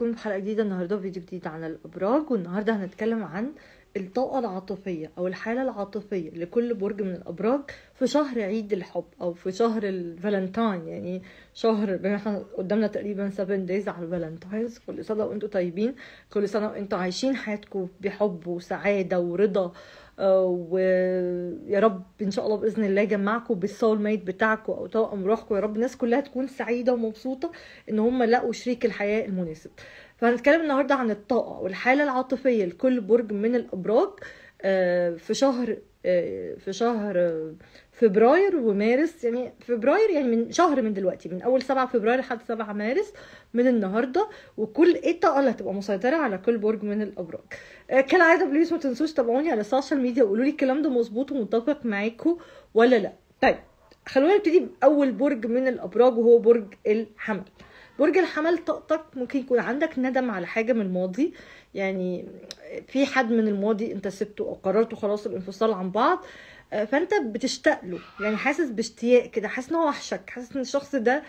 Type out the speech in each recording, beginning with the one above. بيكم بحلقه جديده النهارده، فيديو جديد عن الابراج. والنهارده هنتكلم عن الطاقه العاطفيه او الحاله العاطفيه لكل برج من الابراج في شهر عيد الحب او في شهر الفالنتاين، يعني شهر احنا قدامنا تقريبا 7 دايز على الفالنتاينز. كل سنه وانتم طيبين، كل سنه وانتم عايشين حياتكم بحب وسعاده ورضا، ويا رب ان شاء الله باذن الله يجمعكم بالسول ميت بتاعكم او طاقم روحكم. يا رب الناس كلها تكون سعيده ومبسوطه ان هم لقوا شريك الحياه المناسب. فهنتكلم النهارده عن الطاقه والحاله العاطفيه لكل برج من الابراج في شهر فبراير ومارس. يعني فبراير يعني من شهر من دلوقتي، من اول 7 فبراير لحد 7 مارس من النهارده. وكل ايه الطاقه اللي هتبقى مسيطره على كل برج من الابراج. كالعاده بليز ما تنسوش تابعوني على السوشيال ميديا وقولوا لي الكلام ده مظبوط ومتطابق معاكم ولا لا. طيب خلونا نبتدي باول برج من الابراج وهو برج الحمل. برج الحمل طاقتك ممكن يكون عندك ندم على حاجه من الماضي، يعني في حد من الماضي انت سبته او قررته خلاص الانفصال عن بعض، فانت بتشتاق له، يعني حاسس باشتياق كده، حاسس ان هو وحشك، حاسس ان الشخص ده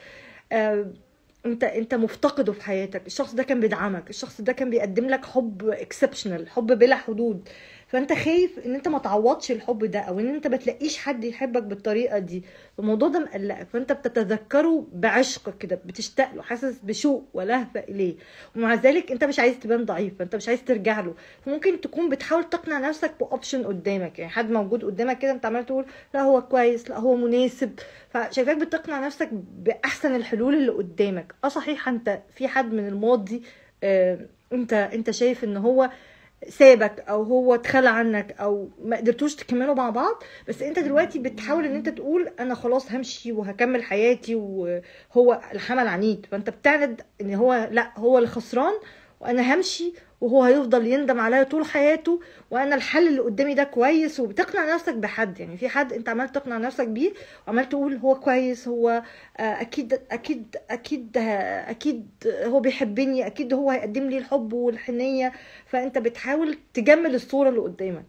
انت مفتقده في حياتك، الشخص ده كان بيدعمك، الشخص ده كان بيقدم لك حب اكسبشنال، حب بلا حدود، فانت خايف ان انت ما تعوضش الحب ده او ان انت ما تلاقيش حد يحبك بالطريقه دي. الموضوع ده مقلقك، فانت بتتذكره بعشق كده، بتشتاق له، حاسس بشوق ولهفه اليه، ومع ذلك انت مش عايز تبان ضعيف، فانت مش عايز ترجع له. فممكن تكون بتحاول تقنع نفسك باوبشن قدامك، يعني حد موجود قدامك كده انت عمال تقول لا هو كويس، لا هو مناسب، فشايفاك بتقنع نفسك باحسن الحلول اللي قدامك. صحيح انت في حد من الماضي انت شايف ان هو سابك او هو اتخلى عنك او ما قدرتوش تكملوا مع بعض، بس انت دلوقتي بتحاول ان انت تقول انا خلاص همشي وهكمل حياتي، وهو الحمل عنيد، فانت بتعند ان هو لا هو اللي خسران وانا همشي وهو هيفضل يندم عليا طول حياته، وانا الحل اللي قدامي ده كويس. وبتقنع نفسك بحد، يعني في حد انت عمال تقنع نفسك بيه وعمال تقول هو كويس، هو اكيد اكيد اكيد اكيد هو بيحبني، اكيد هو هيقدم لي الحب والحنيه، فانت بتحاول تجمل الصوره اللي قدامك.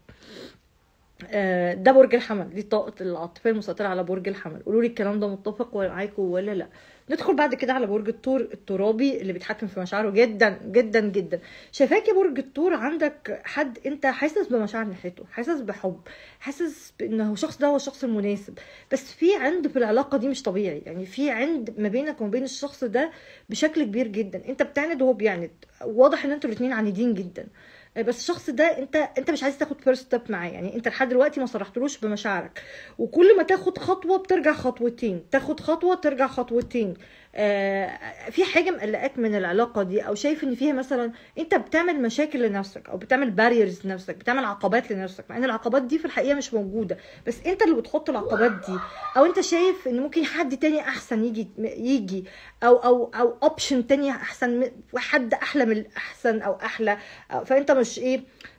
ده برج الحمل، دي طاقه العاطفه المسيطره على برج الحمل. قولوا لي الكلام ده متفق معاكم ولا لا. ندخل بعد كده على برج الثور الترابي اللي بيتحكم في مشاعره جدا جدا جدا. شايفاك يا برج الثور عندك حد انت حاسس بمشاعر ناحيته، حاسس بحب، حاسس بانه الشخص ده هو الشخص المناسب، بس في عند في العلاقه دي مش طبيعي، يعني في عند ما بينك وما بين الشخص ده بشكل كبير جدا، انت بتعند وهو بيعند، واضح ان انتوا الاثنين عنيدين جدا، بس الشخص ده انت مش عايز تاخد فيرست ستيب معاه، يعني انت لحد دلوقتي ما صرحتلوش بمشاعرك، وكل ما تاخد خطوه بترجع خطوتين، تاخد خطوه ترجع خطوتين. في حاجه مقلقاك من العلاقه دي، او شايف ان فيها مثلا انت بتعمل مشاكل لنفسك او بتعمل باريرز لنفسك، بتعمل عقبات لنفسك، مع ان العقبات دي في الحقيقه مش موجوده، بس انت اللي بتحط العقبات دي، او انت شايف ان ممكن حد تاني احسن يجي او اوبشن تاني احسن، وحد احلى من الاحسن او احلى، فانت مش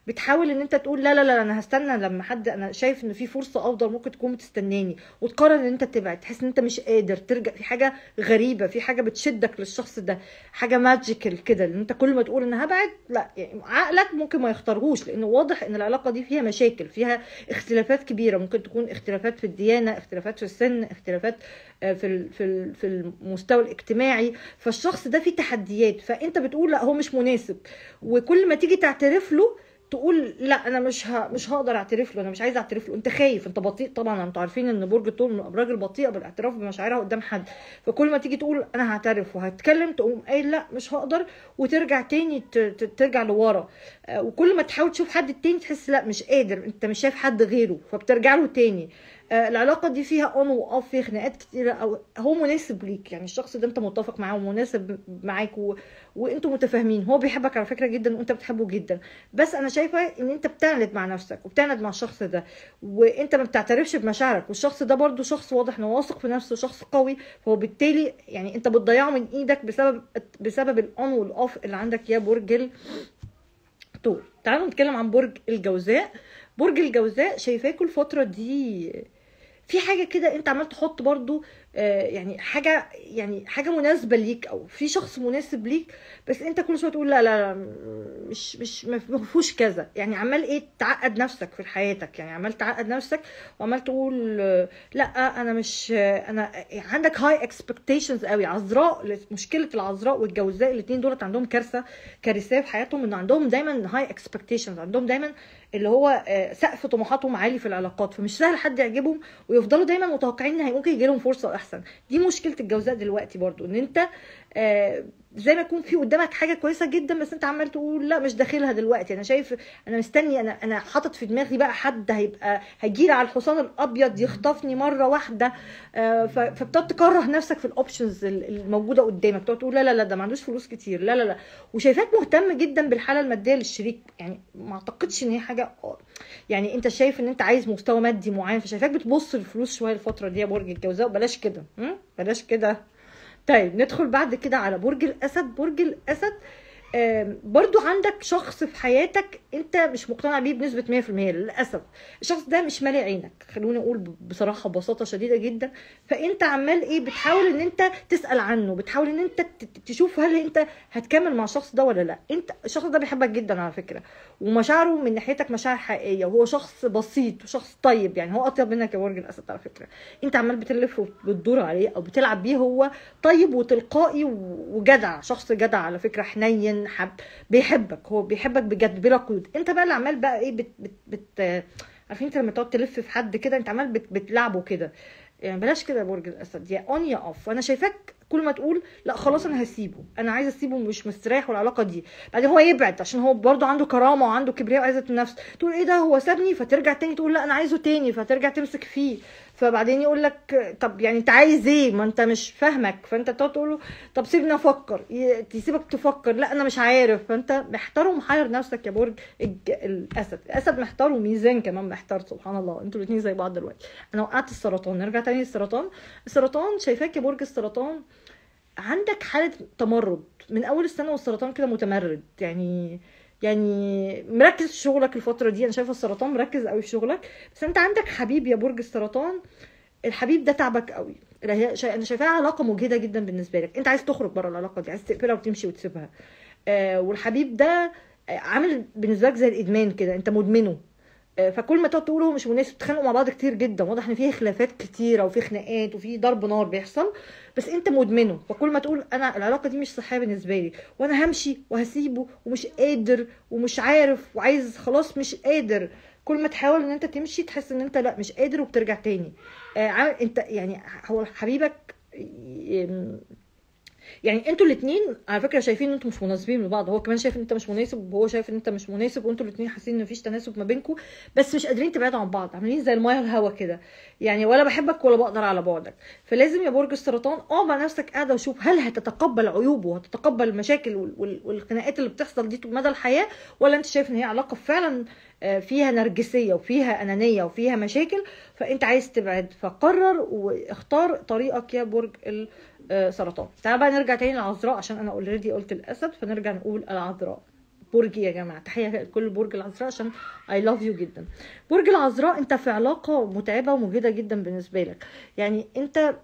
بتحاول ان انت تقول لا لا لا انا هستنى لما حد انا شايف ان في فرصه افضل ممكن تكون بتستناني، وتقرر ان انت تبعد، تحس ان انت مش قادر ترجع. في حاجه غريبه، في حاجه بتشدك للشخص ده، حاجه ماجيكال كده، ان انت كل ما تقول انا هبعد لا، يعني عقلك ممكن ما يختارهوش، لانه واضح ان العلاقه دي فيها مشاكل، فيها اختلافات كبيره، ممكن تكون اختلافات في الديانه، اختلافات في السن، اختلافات في المستوى الاجتماعي، فالشخص ده فيه تحديات، فانت بتقول لا هو مش مناسب، وكل ما تيجي تعترف له تقول لا انا مش هقدر اعترف له، انا مش عايز اعترف له، انت خايف، انت بطيء طبعا، انتوا عارفين ان برج الثور من الابراج البطيئه بالاعتراف بمشاعرها قدام حد، فكل ما تيجي تقول انا هعترف وهتكلم تقوم قايل لا مش هقدر، وترجع تاني ترجع لورا، وكل ما تحاول تشوف حد تاني تحس لا مش قادر، انت مش شايف حد غيره، فبترجع له تاني. العلاقه دي فيها اون واوف، فيها خناقات كتيره، او هو مناسب ليك، يعني الشخص ده انت متفق معاه ومناسب معاك وانتوا متفاهمين، هو بيحبك على فكره جدا وانت بتحبه جدا، بس انا شايفه ان انت بتعند مع نفسك وبتعند مع الشخص ده، وانت ما بتعترفش بمشاعرك، والشخص ده برده شخص واضح انه واثق في نفسه، شخص قوي، فهو بالتالي يعني انت بتضيعه من ايدك بسبب الاون والاوف اللي عندك يا برج الثور. تعالوا نتكلم عن برج الجوزاء. برج الجوزاء شايفاكوا الفتره دي في حاجه كده انت عمال تحط برضو يعني حاجه، يعني حاجه مناسبه ليك او في شخص مناسب ليك، بس انت كل شويه تقول لا لا لا مش مفهوش كذا، يعني عمال ايه تعقد نفسك في حياتك، يعني عمال تعقد نفسك وعمال تقول لا انا مش انا. عندك هاي اكسبكتيشنز قوي. عذراء، مشكله العذراء والجوزاء الاثنين دولت عندهم كارثه في حياتهم، ان عندهم دايما هاي اكسبكتيشنز، عندهم دايما اللي هو سقف طموحاتهم عالي في العلاقات، فمش سهل حد يعجبهم ويفضلوا دايما متوقعين ان ممكن يجي لهم فرصه احسن. دي مشكله الجوزاء دلوقتي برضو، ان انت زي ما يكون في قدامك حاجه كويسه جدا بس انت عمال تقول لا مش داخلها دلوقتي، انا شايف انا مستني، انا حاطط في دماغي بقى حد هيبقى هيجي لي على الحصان الابيض يخطفني مره واحده. فبتقعد تكره نفسك في الاوبشنز الموجوده قدامك، بتقعد تقول لا لا لا ده ما عندوش فلوس كتير، لا لا لا، وشايفاك مهتم جدا بالحاله الماديه للشريك، يعني ما اعتقدش ان هي حاجه، يعني انت شايف ان انت عايز مستوى مادي معين، فشايفاك بتبص للفلوس شويه الفتره دي يا برج الجوزاء. بلاش كده، بلاش كده. طيب ندخل بعد كده على برج الاسد. برج الاسد برضو عندك شخص في حياتك انت مش مقتنع بيه بنسبه 100% للاسف. الشخص ده مش مالي عينك، خلوني اقول بصراحه ببساطه شديده جدا، فانت عمال ايه بتحاول ان انت تسال عنه، بتحاول ان انت تشوف هل انت هتكمل مع الشخص ده ولا لا. انت الشخص ده بيحبك جدا على فكره، ومشاعره من ناحيتك مشاعر حقيقيه، وهو شخص بسيط وشخص طيب، يعني هو اطيب منك يا برج الاسد على فكره. انت عمال بتلف وبتدور عليه او بتلعب بيه، هو طيب وتلقائي وجدع، شخص جدع على فكره، حنين، بيحبك، هو بيحبك بجد بلا قيود. انت بقى اللي عمال بقى ايه عارفين انت لما تقعد تلف في حد كده، انت عمال بتلعبه كده، يعني بلاش كده يا برج الاسد، يا اون يا اوف. انا شايفاك كل ما تقول لا خلاص انا هسيبه، انا عايزه اسيبه مش مستريح والعلاقه دي، بعدين هو يبعد عشان هو برضه عنده كرامه وعنده كبرياء وعزه النفس، تقول ايه ده هو سابني، فترجع تاني تقول لا انا عايزه تاني، فترجع تمسك فيه، فبعدين يقول لك طب يعني انت عايز ايه، ما انت مش فاهمك، فانت بتقعد تقول له طب سيبني افكر، تسيبك تفكر لا انا مش عارف. فانت محتار ومحير نفسك يا برج الاسد. الاسد محتار وميزان كمان محتار، سبحان الله انتوا الاثنين زي بعض دلوقتي. انا وقعت السرطان، نرجع تاني للسرطان. السرطان شايفاك يا برج السرطان عندك حاله تمرد من اول السنه، والسرطان كده متمرد، يعني مركز في شغلك الفتره دي. انا شايفه السرطان مركز قوي في شغلك، بس انت عندك حبيب يا برج السرطان، الحبيب ده تعبك قوي، انا شايفاها علاقه مجهده جدا بالنسبه لك، انت عايز تخرج بره العلاقه دي، عايز تقفلها وتمشي وتسيبها. والحبيب ده عامل بالنسبه لك زي الادمان كده، انت مدمنه، فكل ما تقعد تقول هو مش مناسب، تتخانقوا مع بعض كتير جدا، واضح ان فيه خلافات كتيره وفي خناقات وفي ضرب نار بيحصل، بس انت مدمنه، فكل ما تقول انا العلاقه دي مش صحيه بالنسبه لي، وانا همشي وهسيبه ومش قادر ومش عارف وعايز خلاص مش قادر، كل ما تحاول ان انت تمشي تحس ان انت لا مش قادر وبترجع تاني. انت يعني هو حبيبك، يعني انتوا الاثنين على فكره شايفين ان انتوا مش مناسبين لبعض، هو كمان شايف ان انت مش مناسب وهو شايف ان انت مش مناسب، وانتوا الاثنين حاسين ان مفيش تناسب ما بينكم، بس مش قادرين تبعدوا عن بعض، عاملين زي الميه والهوا كده، يعني ولا بحبك ولا بقدر على بعدك. فلازم يا برج السرطان مع نفسك قاعده وشوف هل هتتقبل عيوبه وهتتقبل المشاكل والخناقات اللي بتحصل دي طول مدى الحياه، ولا انت شايف ان هي علاقه فعلا فيها نرجسيه وفيها انانيه وفيها مشاكل، فانت عايز تبعد. فقرر واختار طريقك يا برج سرطان. تعال بقى نرجع تاني للعذراء، عشان انا اوريدي قلت الاسد، فنرجع نقول العذراء. برجي يا جماعه، تحيه لكل برج العذراء عشان اي لاف يو جدا. برج العذراء انت في علاقه متعبه ومجهده جدا بالنسبه لك، يعني انت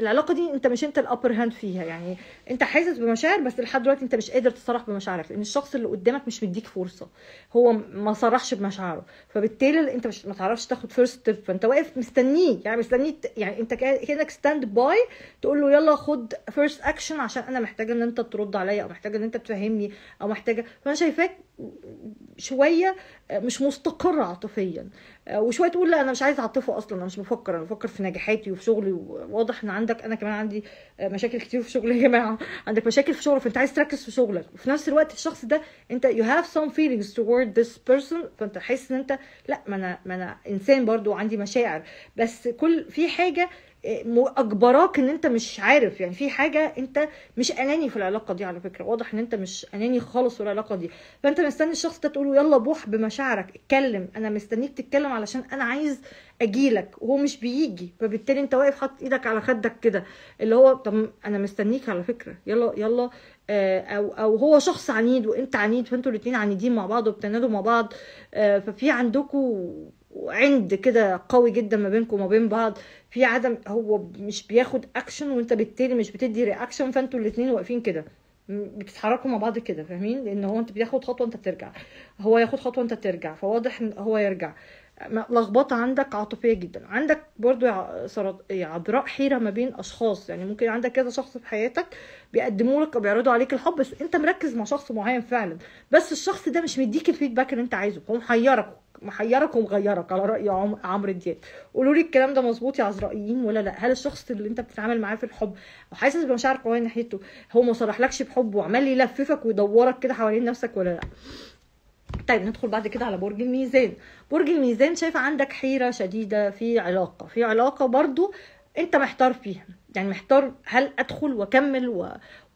العلاقه دي انت مش انت الابر هاند فيها، يعني انت حاسس بمشاعر بس لحد دلوقتي انت مش قادر تصرح بمشاعرك، لان الشخص اللي قدامك مش مديك فرصه، هو ما صرحش بمشاعره، فبالتالي انت مش ما تعرفش تاخد فيرست ستيب، فانت واقف مستنيه، يعني مستنيه، يعني انت كانك ستاند باي تقول له يلا خد فيرست اكشن عشان انا محتاجه ان انت ترد عليا، او محتاجه ان انت تفهمني، او محتاجه. فانا شايفاك شويه مش مستقر عاطفيا، وشويه تقول لا انا مش عايزه عاطفه اصلا، انا مش بفكر، انا بفكر في نجاحاتي وفي شغلي. واضح ان عندك، انا كمان عندي مشاكل كتير في شغلي يا جماعه، عندك مشاكل في شغلك، فانت عايز تركز في شغلك، وفي نفس الوقت الشخص ده انت يو هاف سم فيلينجز توورد ذس بيرسون، فانت حاسس ان انت لا ما انا انسان برضو عندي مشاعر، بس كل في حاجه اجبراك ان انت مش عارف، يعني في حاجه انت مش اناني في العلاقه دي على فكره، واضح ان انت مش اناني خالص في العلاقه دي، فانت مستني الشخص ده تقول له يلا بوح بمشاعرك، اتكلم، انا مستنيك تتكلم علشان انا عايز اجيلك، وهو مش بيجي، فبالتالي انت واقف حاطط ايدك على خدك كده، اللي هو طب انا مستنيك على فكره، يلا يلا. او هو شخص عنيد وانت عنيد، فانتوا الاثنين عنيدين مع بعض وبتنادوا مع بعض، ففي عندكم وعند كده قوي جدا ما بينكم وما بين بعض، في عدم، هو مش بياخد اكشن وانت بالتالي مش بتدي رياكشن، فانتوا الاثنين واقفين كده بتتحركوا مع بعض كده، فاهمين؟ لان هو انت بتاخد خطوه انت بترجع، هو ياخد خطوه انت بترجع، فواضح ان هو يرجع. لخبطه عندك عاطفيه جدا، عندك برضو يا عذراء حيره ما بين اشخاص، يعني ممكن عندك كذا شخص في حياتك بيقدموا لك وبيعرضوا عليك الحب، بس انت مركز مع شخص معين فعلا، بس الشخص ده مش مديك الفيدباك اللي انت عايزه، هو محيرك ومغيرك على راي عمرو دياب. قولوا لي الكلام ده مظبوط يا عذرائيين ولا لا؟ هل الشخص اللي انت بتتعامل معاه في الحب وحاسس بمشاعر قويه ناحيته هو ما صرحلكش بحب وعمال يلففك ويدورك كده حوالين نفسك ولا لا؟ طيب ندخل بعد كده على برج الميزان. برج الميزان شايفه عندك حيره شديده في علاقه، برضو انت محتار فيها، يعني محتار هل ادخل واكمل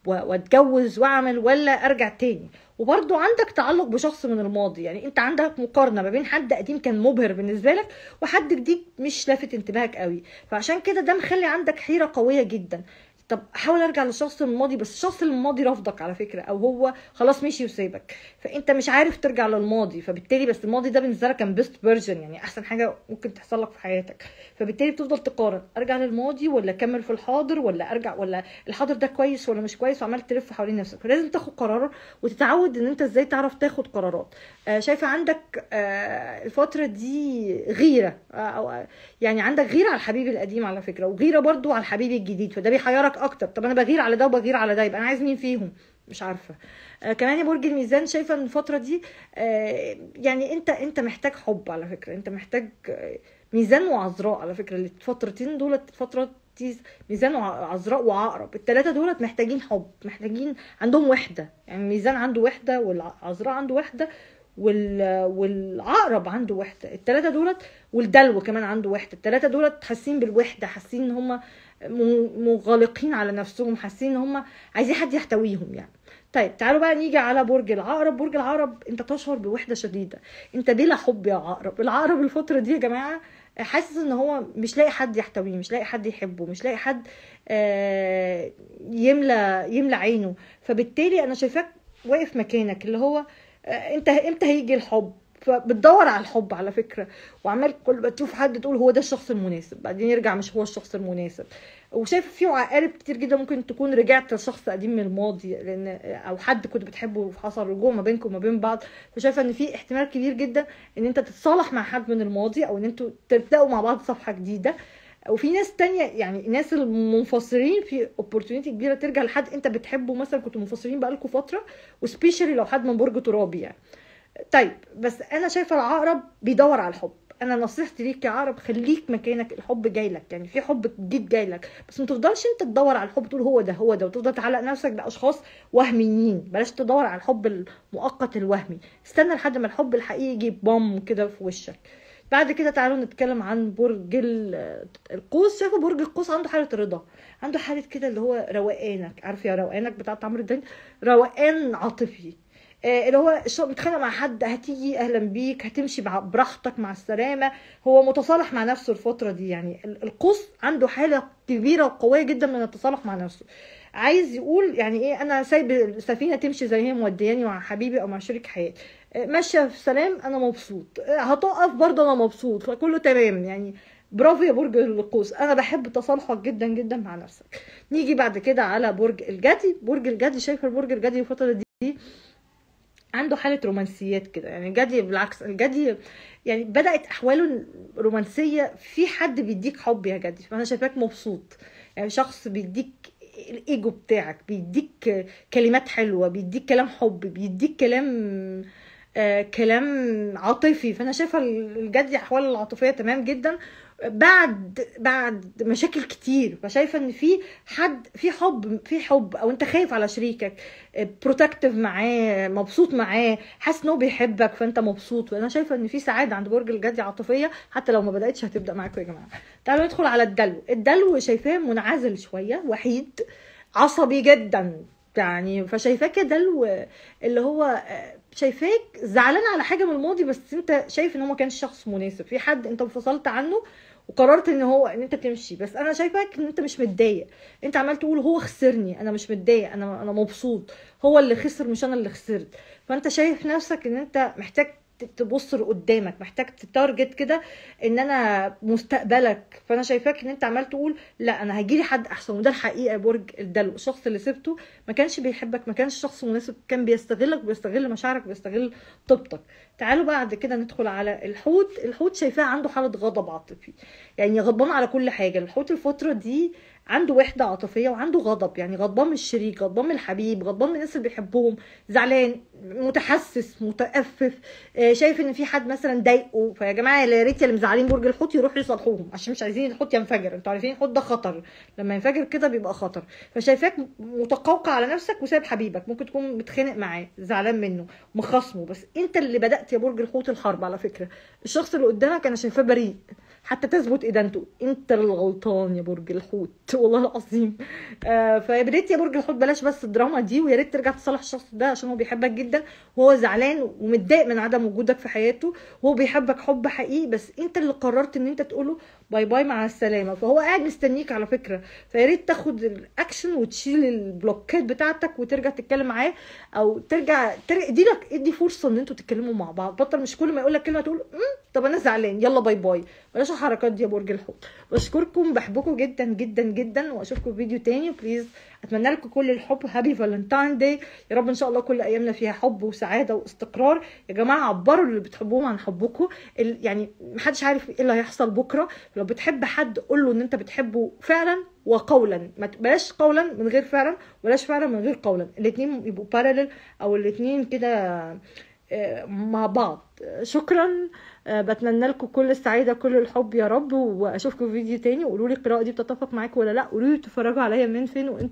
واتجوز واعمل ولا ارجع تاني، وبرضو عندك تعلق بشخص من الماضي، يعني انت عندك مقارنه ما بين حد قديم كان مبهر بالنسبه لك وحد جديد مش لافت انتباهك قوي، فعشان كده ده مخلي عندك حيره قويه جدا. طب حاول ارجع للشخص الماضي، بس الشخص الماضي رفضك على فكره، او هو خلاص مشي وسابك، فانت مش عارف ترجع للماضي، فبالتالي بس الماضي ده بالنسبه لك كان بيست فيرجن، يعني احسن حاجه ممكن تحصل لك في حياتك، فبالتالي بتفضل تقارن ارجع للماضي ولا اكمل في الحاضر ولا ارجع، ولا الحاضر ده كويس ولا مش كويس، وعمال تلف حوالين نفسك. لازم تاخد قرار وتتعود ان انت ازاي تعرف تاخد قرارات. شايفه عندك الفتره دي غيره، يعني عندك غيره على الحبيب القديم على فكره، وغيره برده على الحبيب الجديد، فده بيحيرك اكتر. طب انا بغير على ده وبغير على ده، يبقى انا عايز مين فيهم؟ مش عارفه. كمان يا برج الميزان شايفه ان الفتره دي يعني انت محتاج حب على فكره، انت محتاج ميزان وعذراء على فكره، الفترتين دولت فتره ميزان وعذراء وعقرب، الثلاثه دولت محتاجين حب، محتاجين عندهم وحده، يعني الميزان عنده وحده والعذراء عنده وحده والعقرب عنده وحده، الثلاثه دولت والدلو كمان عنده وحده، الثلاثه دولت حاسين بالوحده، حاسين ان هم مغلقين على نفسهم، حاسين ان هم عايزين حد يحتويهم يعني. طيب تعالوا بقى نيجي على برج العقرب. برج العقرب انت تشعر بوحده شديده، انت بلا حب يا عقرب. العقرب الفتره دي يا جماعه حاسس ان هو مش لاقي حد يحتويه، مش لاقي حد يحبه، مش لاقي حد يملى عينه، فبالتالي انا شايفاك واقف مكانك، اللي هو انت امتى هيجي الحب، فبتدور على الحب على فكره، وعمال كل ما تشوف حد تقول هو ده الشخص المناسب، بعدين يرجع مش هو الشخص المناسب. وشايفه في عقارب كتير جدا ممكن تكون رجعت لشخص قديم من الماضي، لان او حد كنت بتحبه وحصل رجوع ما بينكم وما بين بعض، فشايفه ان في احتمال كبير جدا ان انت تتصالح مع حد من الماضي، او ان انتوا تبداوا مع بعض صفحه جديده. وفي ناس تانية يعني ناس المنفصلين في opportunity كبيره ترجع لحد انت بتحبه، مثلا كنتوا منفصلين بقالكم فتره، وسبيشالي لو حد من برج ترابي يعني. طيب بس انا شايفه العقرب بيدور على الحب، انا نصيحتي ليك يا عقرب خليك مكانك، الحب جاي لك، يعني في حب جديد جاي لك، بس ما تفضلش انت تدور على الحب تقول هو ده هو ده، وتفضل تعلق نفسك باشخاص وهميين، بلاش تدور على الحب المؤقت الوهمي، استنى لحد ما الحب الحقيقي يجي بام كده في وشك. بعد كده تعالوا نتكلم عن برج القوس. شايفه برج القوس عنده حاله رضا، عنده حاله كده اللي هو روقانك، عارف يا روقانك بتاعت عمرو دياب، روقان عاطفي، اللي هو متخانق مع حد هتيجي اهلا بيك، هتمشي براحتك مع السلامه، هو متصالح مع نفسه الفتره دي، يعني القوس عنده حاله كبيره وقويه جدا من التصالح مع نفسه، عايز يقول يعني ايه، انا سايب السفينه تمشي زي هي مودياني مع حبيبي او مع شريك حياتي، ماشيه في سلام، انا مبسوط، هتقف برضه انا مبسوط، فكله تمام يعني. برافو يا برج القوس، انا بحب تصالحك جدا جدا مع نفسك. نيجي بعد كده على برج الجدي. برج الجدي شايفه برج الجدي الفتره دي عنده حاله رومانسيات كده، يعني الجدي بالعكس، الجدي يعني بدات احواله رومانسيه، في حد بيديك حب يا جدي، فانا شايفاك مبسوط، يعني شخص بيديك الايجو بتاعك، بيديك كلمات حلوه، بيديك كلام حب، بيديك كلام عاطفي، فانا شايفه الجدي احواله العاطفيه تمام جدا بعد مشاكل كتير، فشايفه ان في حد، في حب او انت خايف على شريكك، بروتكتيف معاه، مبسوط معاه، حاسس ان هو بيحبك فانت مبسوط، وانا شايفه ان في سعاده عند برج الجدي عاطفيه، حتى لو ما بداتش هتبدا معاكم يا جماعه. تعالوا ندخل على الدلو. الدلو شايفاه منعزل شويه، وحيد، عصبي جدا يعني، فشايفاك يا دلو اللي هو شايفاك زعلان على حاجه من الماضي، بس انت شايف ان هو ما كانش شخص مناسب، في حد انت انفصلت عنه وقررت ان انت تمشي، بس انا شايفاك ان انت مش متضايق، انت عمال تقول هو خسرني، انا مش متضايق، انا مبسوط، هو اللي خسر مش انا اللي خسرت، فانت شايف نفسك ان انت محتاج تبص لقدامك، محتاج تتارجت كده ان انا مستقبلك. فانا شايفاك ان انت عمال تقول لا انا هيجي لي حد احسن، وده الحقيقه برج الدلو. الشخص اللي سبته ما كانش بيحبك، ما كانش شخص مناسب، كان بيستغلك، بيستغل مشاعرك، بيستغل طيبتك. تعالوا بعد كده ندخل على الحوت. الحوت شايفاه عنده حاله غضب عاطفي، يعني غضبان على كل حاجه. الحوت الفتره دي عنده وحده عاطفيه وعنده غضب، يعني غضبان من الشريك، غضبان من الحبيب، غضبان من الناس اللي بيحبهم، زعلان، متحسس، متأفف، شايف ان في حد مثلا ضايقه. فيا جماعه يا ريت اللي مزعلين برج الحوت يروحوا يصالحوهم عشان مش عايزين الحوت ينفجر. انتوا عارفين الحوت ده خطر، لما ينفجر كده بيبقى خطر. فشايفاك متقوقع على نفسك وسايب حبيبك، ممكن تكون بتخانق معاه، زعلان منه، مخاصمه، بس انت اللي بدأت يا برج الحوت الحرب. على فكره الشخص اللي قدامك انا شايفاه بريء حتى تثبت ادانته، انت اللي غلطان يا برج الحوت والله العظيم. فيا ريت يا برج الحوت بلاش بس الدراما دي، ويا ريت ترجع تصالح الشخص ده عشان هو بيحبك جدا وهو زعلان ومتضايق من عدم وجودك في حياته، وهو بيحبك حب حقيقي بس انت اللي قررت ان انت تقوله باي باي مع السلامه، فهو قاعد مستنيك على فكره. فيا ريت تاخد الاكشن وتشيل البلوكات بتاعتك وترجع تتكلم معاه، او ترجع ادي فرصه ان انتوا تتكلموا مع بعض. بطل مش كل ما يقول لك كلمه تقول طب انا زعلان يلا باي باي، بلاش الحركات دي يا برج الحوت. بشكركم، بحبكم جدا جدا جدا، واشوفكم في فيديو تاني. بليز اتمنى لكم كل الحب. هابي فالنتاين داي، يا رب ان شاء الله كل ايامنا فيها حب وسعاده واستقرار. يا جماعه عبروا اللي بتحبوهم عن حبكم، يعني محدش عارف ايه اللي هيحصل بكره. لو بتحب حد قول له ان انت بتحبه فعلا وقولا، ما بلاش قولا من غير فعلا، وبلاش فعلا من غير قولا، الاثنين يبقوا بارالل او الاثنين كده مع بعض. شكرا، بتمنى لكم كل السعاده كل الحب يا رب، واشوفكم في فيديو تاني. وقولوا لي القراءه دي بتتفق معاكم ولا لا، قولوا لي بتتفرجوا عليا من فين، وانتم